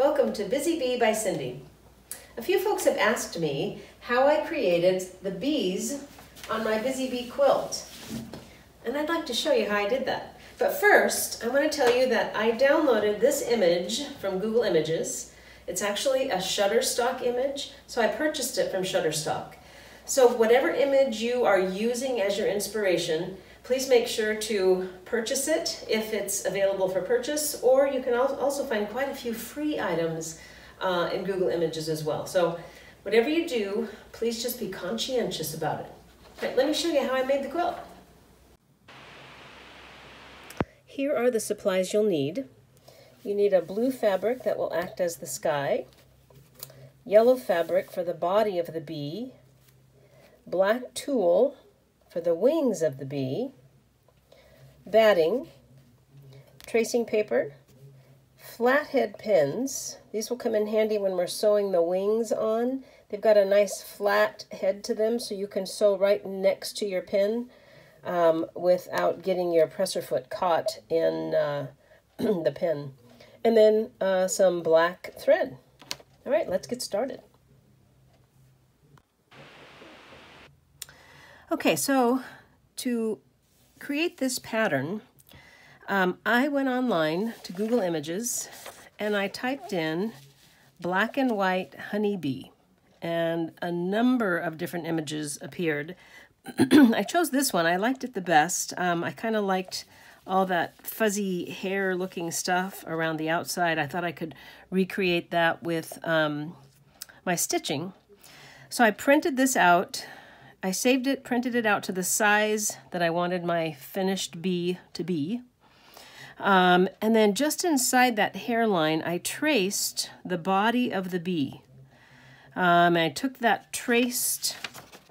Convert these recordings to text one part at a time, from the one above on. Welcome to Busy Bee by Cindy. A few folks have asked me how I created the bees on my Busy Bee quilt, and I'd like to show you how I did that. But first, I want to tell you that I downloaded this image from Google Images. It's actually a Shutterstock image, so I purchased it from Shutterstock. So whatever image you are using as your inspiration, please make sure to purchase it if it's available for purchase, or you can also find quite a few free items in Google Images as well. So whatever you do, please just be conscientious about it. All right, let me show you how I made the quilt. Here are the supplies you'll need. You need a blue fabric that will act as the sky, yellow fabric for the body of the bee, black tulle for the wings of the bee, batting, tracing paper, flathead pins. These will come in handy when we're sewing the wings on. They've got a nice flat head to them, so you can sew right next to your pin without getting your presser foot caught in the pin. And then some black thread. All right, let's get started. Okay, so to create this pattern, I went online to Google Images and I typed in black and white honeybee, and a number of different images appeared. I chose this one. I liked it the best. I kind of liked all that fuzzy hair looking stuff around the outside. I thought I could recreate that with my stitching. So I printed this out. I saved it, printed it out to the size that I wanted my finished bee to be. And then just inside that hairline, I traced the body of the bee. And I took that traced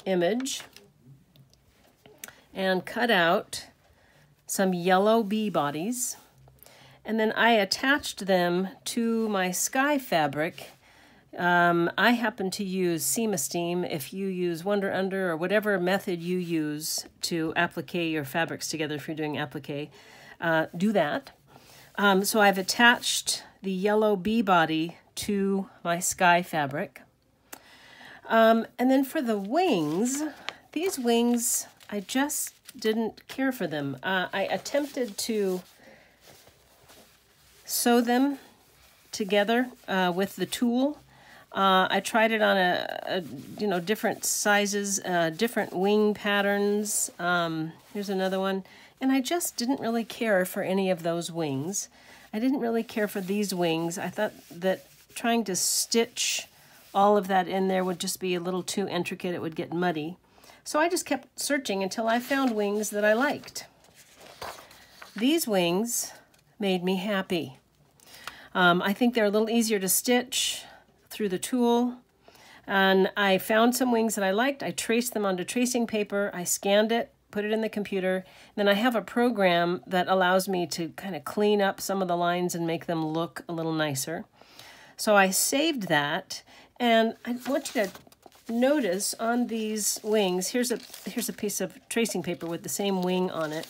image and cut out some yellow bee bodies. And then I attached them to my sky fabric. I happen to use seam esteem. If you use Wonder Under or whatever method you use to applique your fabrics together, if you're doing applique, do that. So I've attached the yellow bee body to my sky fabric. And then for the wings, these wings, I just didn't care for them. I attempted to sew them together with the tulle. I tried it on a different sizes, different wing patterns. Here's another one. And I just didn't really care for any of those wings. I didn't really care for these wings. I thought that trying to stitch all of that in there would just be a little too intricate. It would get muddy. So I just kept searching until I found wings that I liked. These wings made me happy. I think they're a little easier to stitch through the tulle, and I found some wings that I liked. I traced them onto tracing paper, I scanned it, put it in the computer, and then I have a program that allows me to kind of clean up some of the lines and make them look a little nicer. So I saved that, and I want you to notice on these wings, here's a piece of tracing paper with the same wing on it,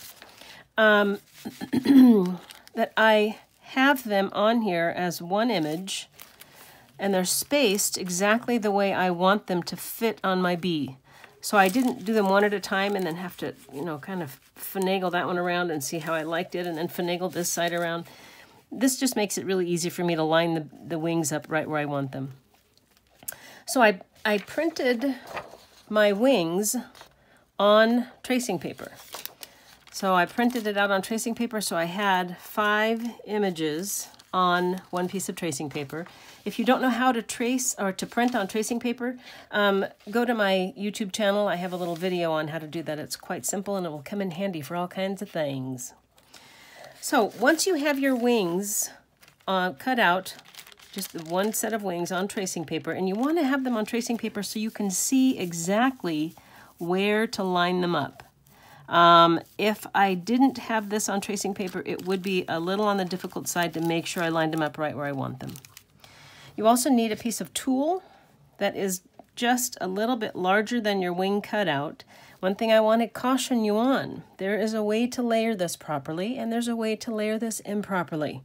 that I have them on here as one image, and they're spaced exactly the way I want them to fit on my bee. So I didn't do them one at a time and then have to, you know, kind of finagle that one around and see how I liked it, and then finagle this side around. This just makes it really easy for me to line the wings up right where I want them. So I printed my wings on tracing paper. So I printed it out on tracing paper, so I had 5 images on one piece of tracing paper. If you don't know how to trace or to print on tracing paper, go to my YouTube channel. I have a little video on how to do that. It's quite simple, and it will come in handy for all kinds of things. So once you have your wings cut out, just the one set of wings on tracing paper, and you want to have them on tracing paper so you can see exactly where to line them up. If I didn't have this on tracing paper, it would be a little on the difficult side to make sure I lined them up right where I want them. You also need a piece of tulle that is just a little bit larger than your wing cutout. One thing I want to caution you on, there is a way to layer this properly, and there's a way to layer this improperly.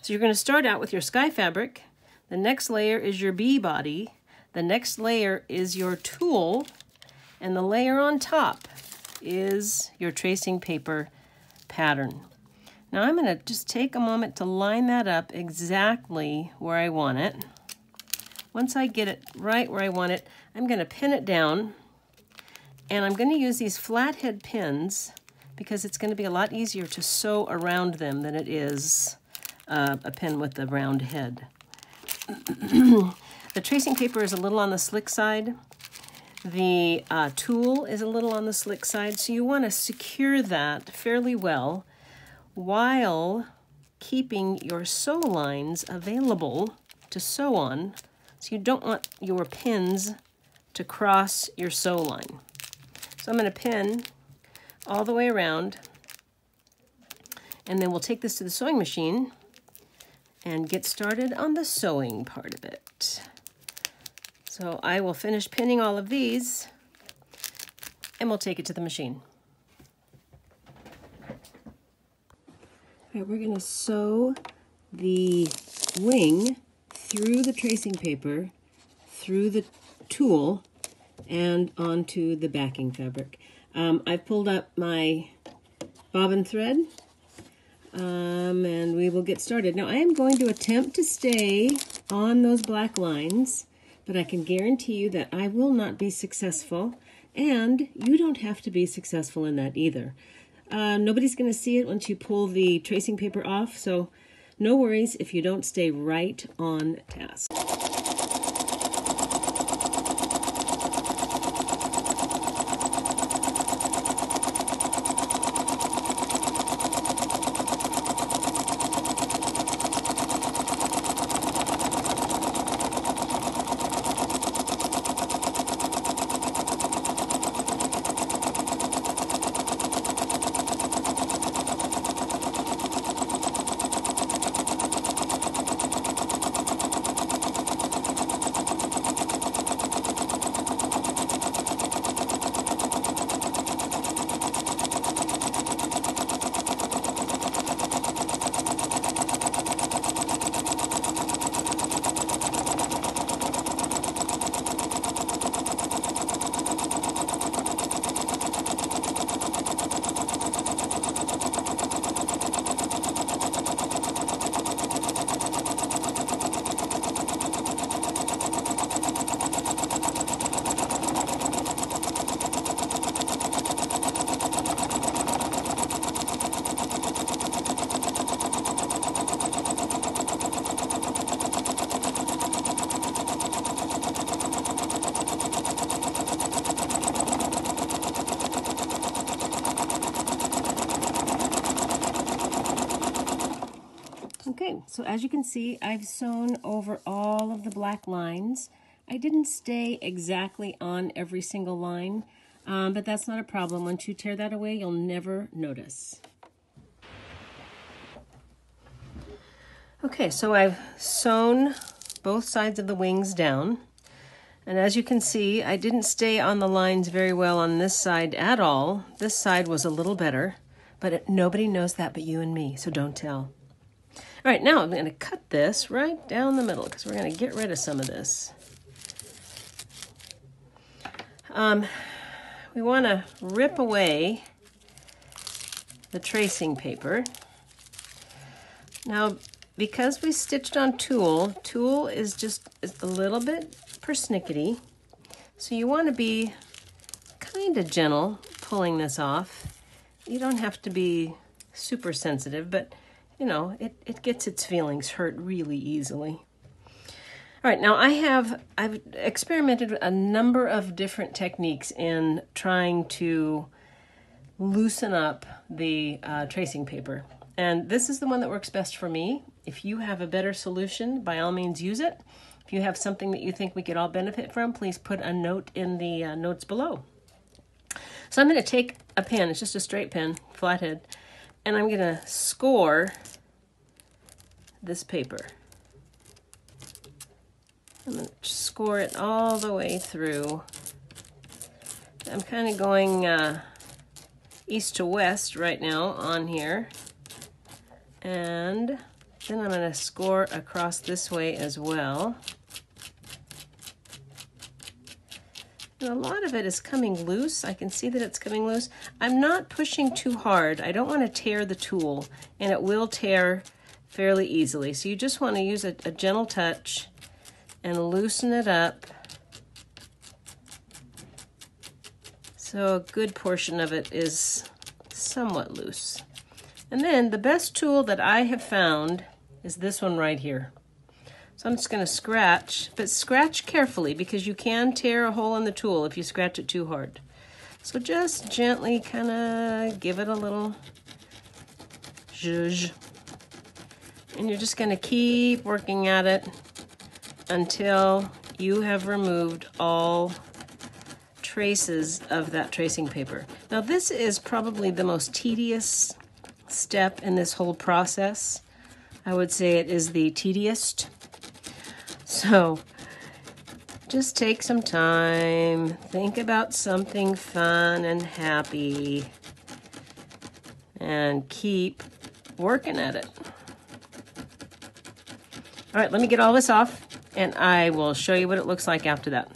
So you're going to start out with your sky fabric, The next layer is your bee body. The next layer is your tool. And the layer on top is your tracing paper pattern. Now I'm gonna just take a moment to line that up exactly where I want it. Once I get it right where I want it, I'm gonna pin it down, and I'm gonna use these flathead pins because it's gonna be a lot easier to sew around them than it is a pin with a round head. The tracing paper is a little on the slick side. The tool is a little on the slick side, so you want to secure that fairly well while keeping your sew lines available to sew on, so you don't want your pins to cross your sew line. So I'm going to pin all the way around, and then we'll take this to the sewing machine and get started on the sewing part of it. So I will finish pinning all of these and we'll take it to the machine. All right, we're gonna sew the wing through the tracing paper, through the tool, and onto the backing fabric. I've pulled up my bobbin thread and we will get started. Now I am going to attempt to stay on those black lines, but I can guarantee you that I will not be successful, and you don't have to be successful in that either. Nobody's going to see it once you pull the tracing paper off, so no worries if you don't stay right on task. So as you can see, I've sewn over all of the black lines. I didn't stay exactly on every single line, but that's not a problem. Once you tear that away, you'll never notice. Okay, so I've sewn both sides of the wings down. And as you can see, I didn't stay on the lines very well on this side at all. This side was a little better, but nobody knows that but you and me, so don't tell. All right, now I'm going to cut this right down the middle because we're going to get rid of some of this. We want to rip away the tracing paper. Now, because we stitched on tool is just a little bit persnickety, so you want to be kind of gentle pulling this off. You don't have to be super sensitive, but you know, it gets its feelings hurt really easily. All right, now I've experimented with a number of different techniques in trying to loosen up the tracing paper. And this is the one that works best for me. If you have a better solution, by all means use it. If you have something that you think we could all benefit from, please put a note in the notes below. So I'm gonna take a pin, it's just a straight pin, flathead, and I'm gonna score this paper. I'm gonna score it all the way through. I'm kind of going east to west right now on here, and Then I'm going to score across this way as well. And a lot of it is coming loose. I can see that it's coming loose. I'm not pushing too hard. I don't want to tear the tool, and it will tear fairly easily. So you just want to use a gentle touch and loosen it up. So a good portion of it is somewhat loose. And then the best tool that I have found is this one right here. So I'm just going to scratch, but scratch carefully because you can tear a hole in the tool if you scratch it too hard. So just gently kind of give it a little zhuzh. And you're just going to keep working at it until you have removed all traces of that tracing paper. Now this is probably the most tedious step in this whole process. I would say it is the tedious. So just take some time, think about something fun and happy, and keep working at it. All right, let me get all this off and I will show you what it looks like after that.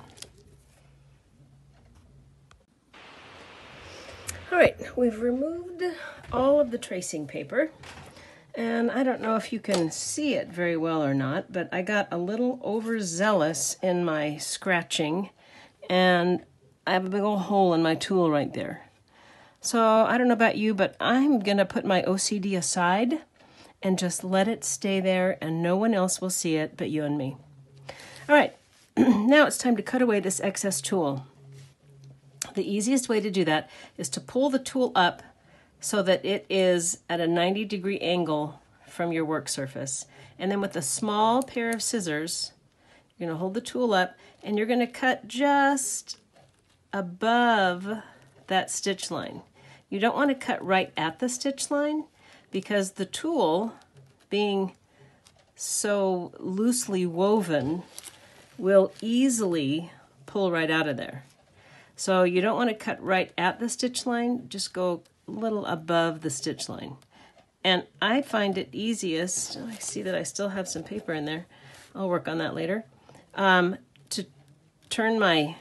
All right, we've removed all of the tracing paper, and I don't know if you can see it very well or not, but I got a little overzealous in my scratching, and I have a big old hole in my tool right there. So I don't know about you, but I'm gonna put my OCD aside and just let it stay there, and no one else will see it but you and me. All right, now it's time to cut away this excess tool. The easiest way to do that is to pull the tool up so that it is at a 90-degree angle from your work surface. And then with a small pair of scissors, you're gonna hold the tool up and you're gonna cut just above that stitch line. You don't wanna cut right at the stitch line because the tool, being so loosely woven, will easily pull right out of there. So you don't want to cut right at the stitch line, just go a little above the stitch line. And I find it easiest, I see that I still have some paper in there, I'll work on that later, to turn my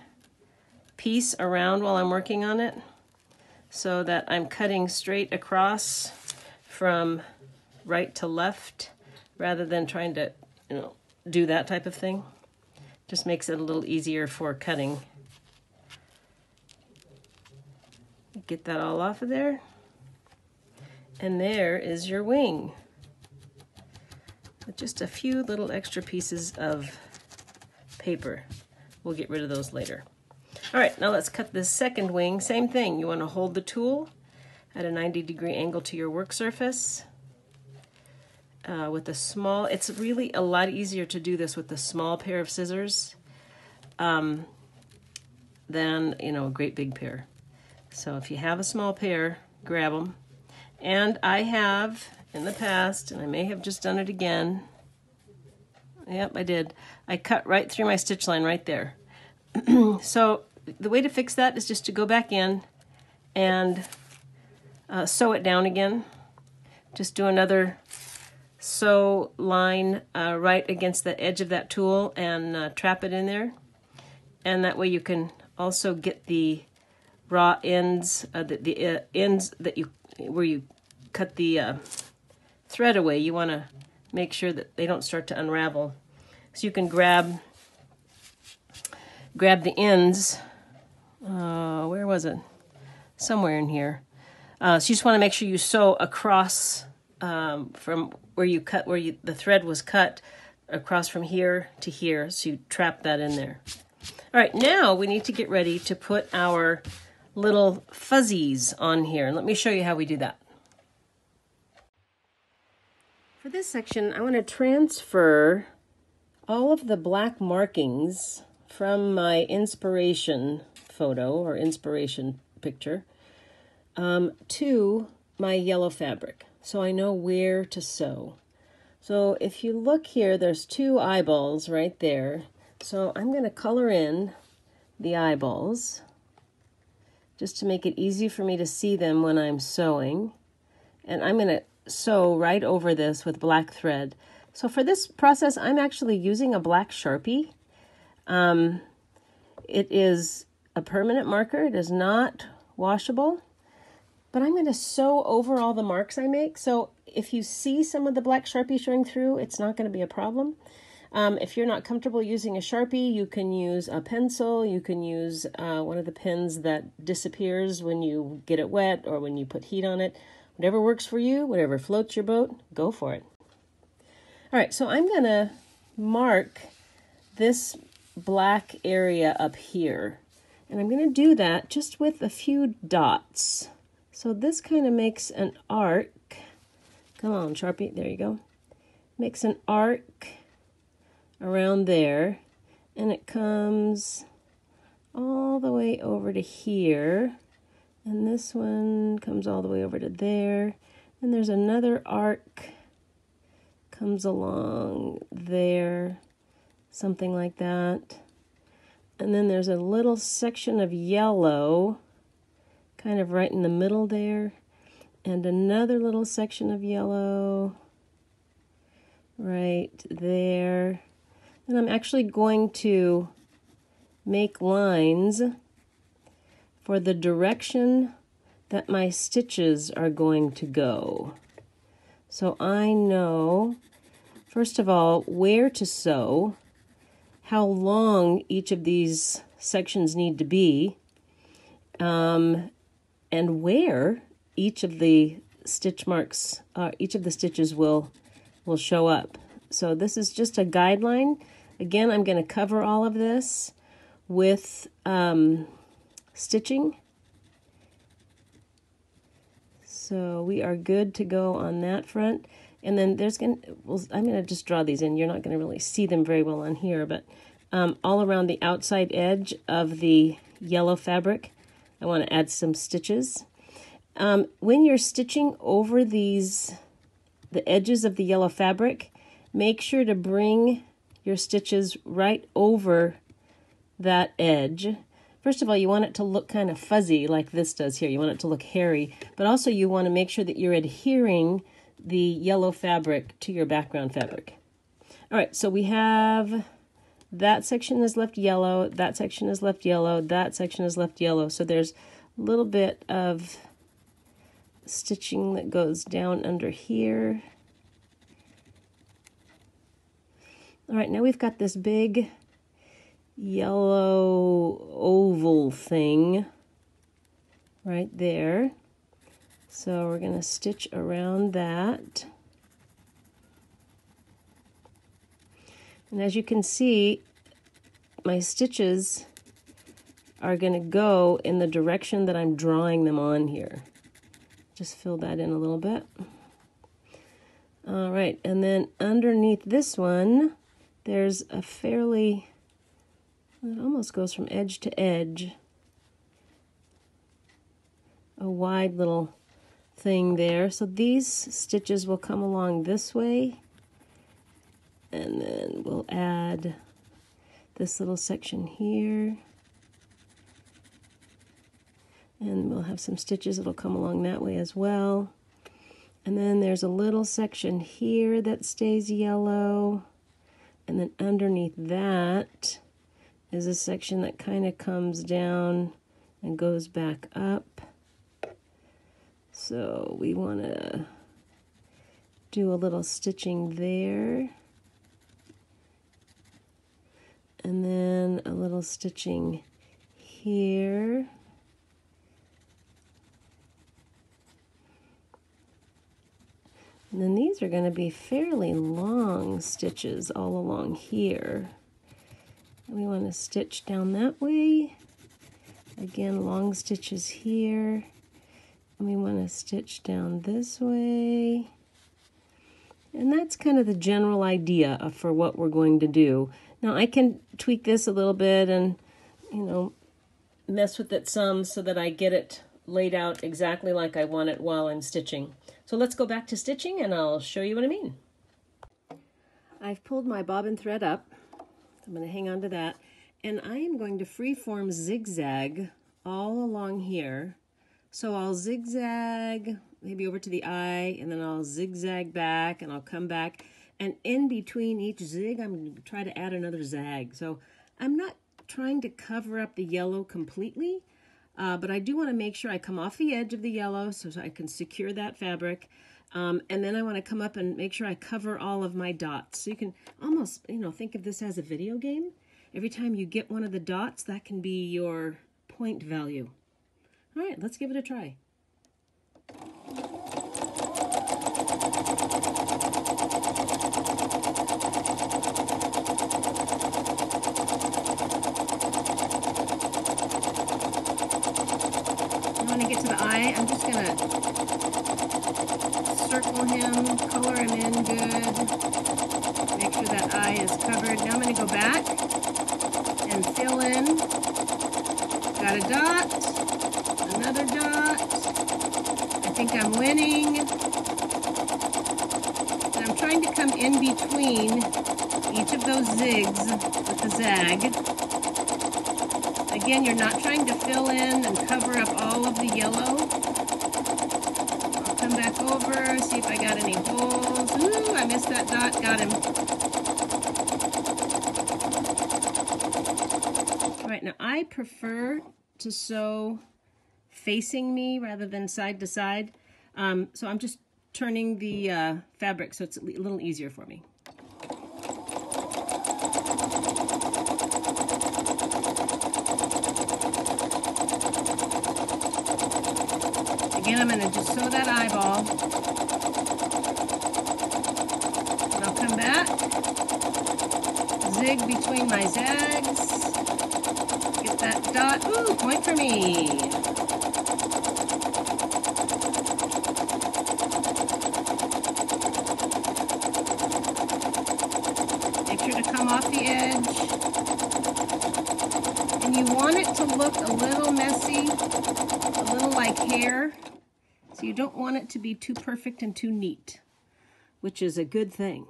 piece around while I'm working on it so that I'm cutting straight across from right to left rather than trying to, you know, do that type of thing. Just makes it a little easier for cutting. Get that all off of there. And there is your wing. With just a few little extra pieces of paper. We'll get rid of those later. All right, now let's cut this second wing. Same thing, you want to hold the tool at a 90-degree angle to your work surface. With a small, it's really a lot easier to do this with a small pair of scissors than, you know, a great big pair. So if you have a small pair, grab them. And I have in the past, and I may have just done it again. Yep, I did. I cut right through my stitch line right there. So the way to fix that is just to go back in and sew it down again. Just do another sew line right against the edge of that tool and trap it in there. And that way you can also get the raw ends, ends that you, where you cut the thread away, you want to make sure that they don't start to unravel. So you can grab the ends. Where was it? Somewhere in here. So you just want to make sure you sew across from where you cut, the thread was cut, across from here to here. So you trap that in there. All right, now we need to get ready to put our little fuzzies on here. And let me show you how we do that. For this section, I want to transfer all of the black markings from my inspiration photo or inspiration picture to my yellow fabric so I know where to sew. So if you look here, there's two eyeballs right there. So I'm going to color in the eyeballs just to make it easy for me to see them when I'm sewing. And I'm going to sew right over this with black thread. So for this process, I'm actually using a black Sharpie. It is a permanent marker. It is not washable, but I'm going to sew over all the marks I make. So if you see some of the black Sharpie showing through, it's not going to be a problem. If you're not comfortable using a Sharpie, you can use a pencil. You can use one of the pens that disappears when you get it wet or when you put heat on it. Whatever works for you, whatever floats your boat, go for it. All right, so I'm going to mark this black area up here. And I'm going to do that just with a few dots. So this kind of makes an arc. Come on, Sharpie. There you go. Makes an arc around there. And it comes all the way over to here. And this one comes all the way over to there. And there's another arc comes along there. Something like that. And then there's a little section of yellow kind of right in the middle there, and another little section of yellow right there. And I'm actually going to make lines for the direction that my stitches are going to go. So I know, first of all, where to sew, how long each of these sections need to be, and where each of the stitch marks, each of the stitches will show up. So this is just a guideline. Again, I'm going to cover all of this with stitching. So we are good to go on that front. And then there's I'm going to just draw these in. You're not going to really see them very well on here, but all around the outside edge of the yellow fabric, I want to add some stitches. When you're stitching over the edges of the yellow fabric, make sure to bring your stitches right over that edge. First of all, you want it to look kind of fuzzy like this does here. You want it to look hairy, but also you want to make sure that you're adhering the yellow fabric to your background fabric. All right, so we have that section is left yellow, that section is left yellow, that section is left yellow. So there's a little bit of stitching that goes down under here. All right, now we've got this big yellow oval thing right there. So we're going to stitch around that. And as you can see, my stitches are going to go in the direction that I'm drawing them on here. Just fill that in a little bit. All right, and then underneath this one, there's a fairly, it almost goes from edge to edge, a wide little thing there. So these stitches will come along this way, and then we'll add this little section here, and we'll have some stitches that'll come along that way as well. And then there's a little section here that stays yellow, and then underneath that is a section that kind of comes down and goes back up. So we want to do a little stitching there, and then a little stitching here. And then these are going to be fairly long stitches all along here. And we want to stitch down that way. Again, long stitches here. And we want to stitch down this way. And that's kind of the general idea for what we're going to do. Now I can tweak this a little bit and, you know, mess with it some so that I get it laid out exactly like I want it while I'm stitching. So let's go back to stitching and I'll show you what I mean. I've pulled my bobbin thread up. I'm going to hang on to that. And I am going to freeform zigzag all along here. So I'll zigzag maybe over to the eye, and then I'll zigzag back, and I'll come back. And in between each zig, I'm going to try to add another zag. So I'm not trying to cover up the yellow completely, but I do want to make sure I come off the edge of the yellow so I can secure that fabric. And then I want to come up and make sure I cover all of my dots. So you can almost, you know, think of this as a video game. Every time you get one of the dots, that can be your point value. All right, let's give it a try. When I get to the eye, I'm just going to circle him, color him in good, make sure that eye is covered. Now I'm going to go back and fill in. Got a dot, another dot. I think I'm winning. And I'm trying to come in between each of those zigs with the zag. Again, you're not trying to fill in and cover up all of the yellow. I'll come back over, see if I got any holes. Ooh, I missed that dot, got him. All right, now I prefer to sew facing me rather than side to side. So I'm just turning the fabric so it's a little easier for me. Again, I'm going to just sew that eyeball, and I'll come back, zig between my zags, get that dot, ooh, point for me. Make sure to come off the edge, and you want it to look a little messy, a little like hair. You don't want it to be too perfect and too neat, which is a good thing.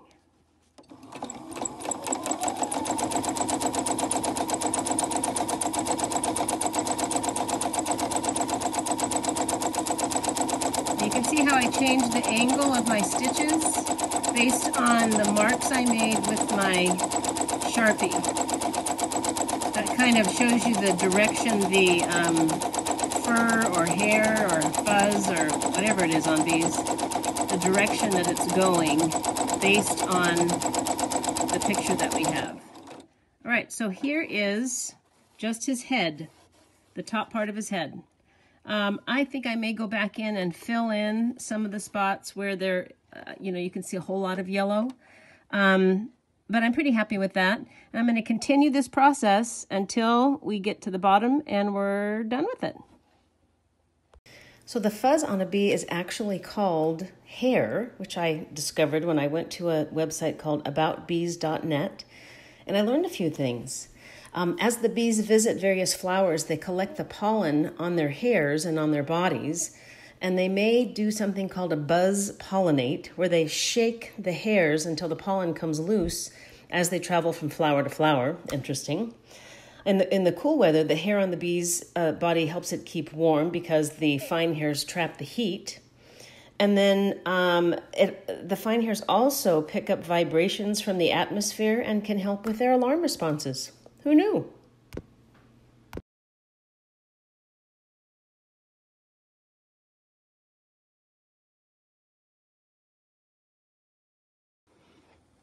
You can see how I changed the angle of my stitches based on the marks I made with my Sharpie. That kind of shows you the direction the fur or hair or fuzz or whatever it is on bees, the direction that it's going based on the picture that we have. All right, so here is just his head, the top part of his head. I think I may go back in and fill in some of the spots where there, you know, you can see a whole lot of yellow. But I'm pretty happy with that. And I'm going to continue this process until we get to the bottom and we're done with it. So the fuzz on a bee is actually called hair, which I discovered when I went to a website called aboutbees.net, and I learned a few things. As the bees visit various flowers, they collect the pollen on their hairs and on their bodies, and they may do something called a buzz pollinate, where they shake the hairs until the pollen comes loose as they travel from flower to flower. Interesting. In the cool weather, the hair on the bee's body helps it keep warm because the fine hairs trap the heat. And then the fine hairs also pick up vibrations from the atmosphere and can help with their alarm responses. Who knew?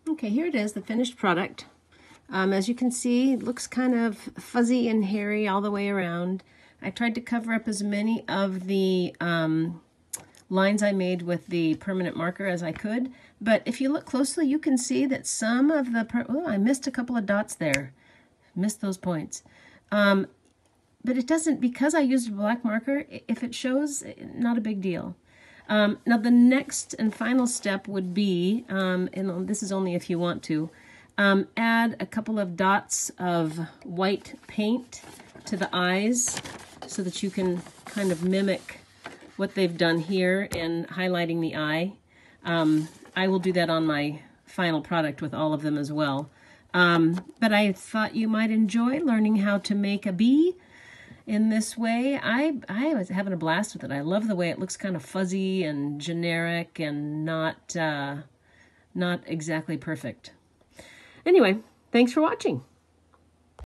Okay, here it is, the finished product. As you can see, it looks kind of fuzzy and hairy all the way around. I tried to cover up as many of the lines I made with the permanent marker as I could. But if you look closely, you can see that some of the... Oh, I missed a couple of dots there. Missed those points. But it doesn't... Because I used a black marker, if it shows, not a big deal. Now, the next and final step would be... and this is only if you want to... add a couple of dots of white paint to the eyes so that you can kind of mimic what they've done here in highlighting the eye. I will do that on my final product with all of them as well. But I thought you might enjoy learning how to make a bee in this way. I was having a blast with it. I love the way it looks kind of fuzzy and generic and not exactly perfect. Anyway, thanks for watching.